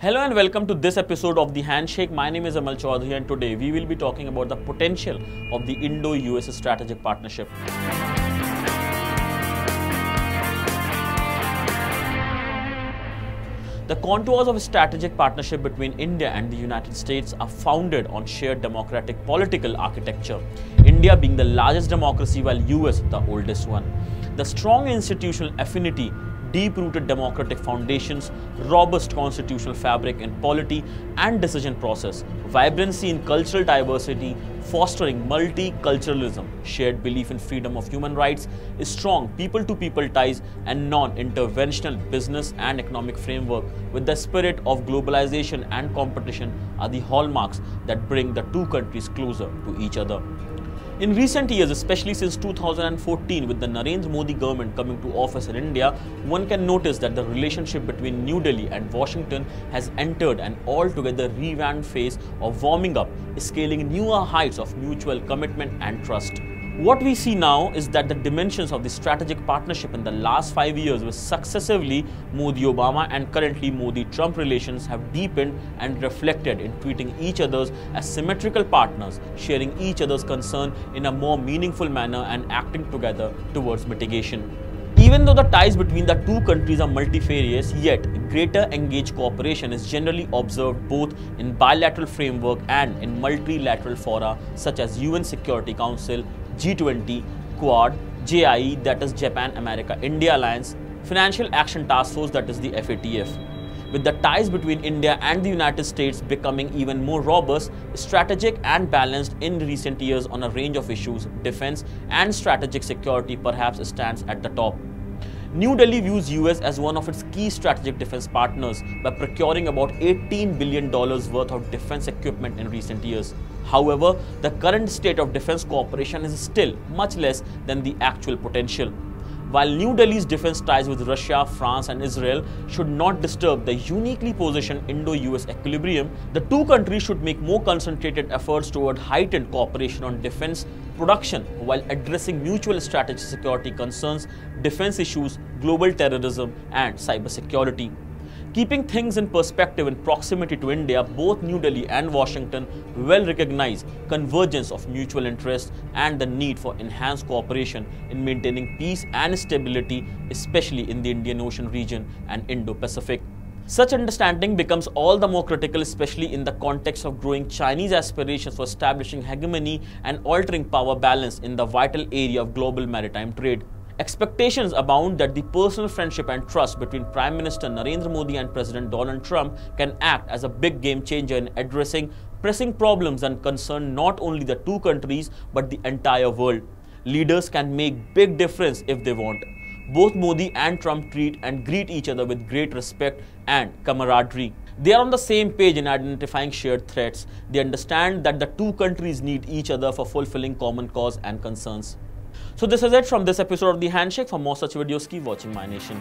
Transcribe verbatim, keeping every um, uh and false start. Hello and welcome to this episode of The Handshake. My name is Amal Chowdhury and today we will be talking about the potential of the Indo-U S strategic partnership. The contours of a strategic partnership between India and the United States are founded on shared democratic political architecture, India being the largest democracy while U S the oldest one. The strong institutional affinity, deep-rooted democratic foundations, robust constitutional fabric in polity and decision process, vibrancy in cultural diversity, fostering multiculturalism, shared belief in freedom of human rights, strong people-to-people ties and non-interventional business and economic framework with the spirit of globalization and competition are the hallmarks that bring the two countries closer to each other. In recent years, especially since two thousand fourteen, with the Narendra Modi government coming to office in India, one can notice that the relationship between New Delhi and Washington has entered an altogether revamped phase of warming up, scaling newer heights of mutual commitment and trust. What we see now is that the dimensions of the strategic partnership in the last five years with successively Modi-Obama and currently Modi-Trump relations have deepened and reflected in treating each other as symmetrical partners, sharing each other's concern in a more meaningful manner and acting together towards mitigation. Even though the ties between the two countries are multifarious, yet greater engaged cooperation is generally observed both in bilateral framework and in multilateral fora such as U N Security Council, G twenty, Quad, J I E that is Japan, America, India Alliance, Financial Action Task Force that is the F A T F. With the ties between India and the United States becoming even more robust, strategic and balanced in recent years on a range of issues, defense and strategic security perhaps stands at the top. New Delhi views U S as one of its key strategic defense partners by procuring about eighteen billion dollars worth of defense equipment in recent years. However, the current state of defense cooperation is still much less than the actual potential. While New Delhi's defense ties with Russia, France and Israel should not disturb the uniquely positioned Indo-U S equilibrium, the two countries should make more concentrated efforts toward heightened cooperation on defense production while addressing mutual strategic security concerns, defense issues, global terrorism and cybersecurity. Keeping things in perspective in proximity to India, both New Delhi and Washington well recognize convergence of mutual interests and the need for enhanced cooperation in maintaining peace and stability, especially in the Indian Ocean region and Indo-Pacific. Such understanding becomes all the more critical, especially in the context of growing Chinese aspirations for establishing hegemony and altering power balance in the vital area of global maritime trade. Expectations abound that the personal friendship and trust between Prime Minister Narendra Modi and President Donald Trump can act as a big game changer in addressing pressing problems that concern not only the two countries but the entire world. Leaders can make big difference if they want. Both Modi and Trump treat and greet each other with great respect and camaraderie. They are on the same page in identifying shared threats. They understand that the two countries need each other for fulfilling common cause and concerns. So this is it from this episode of The Handshake. For more such videos, keep watching My Nation.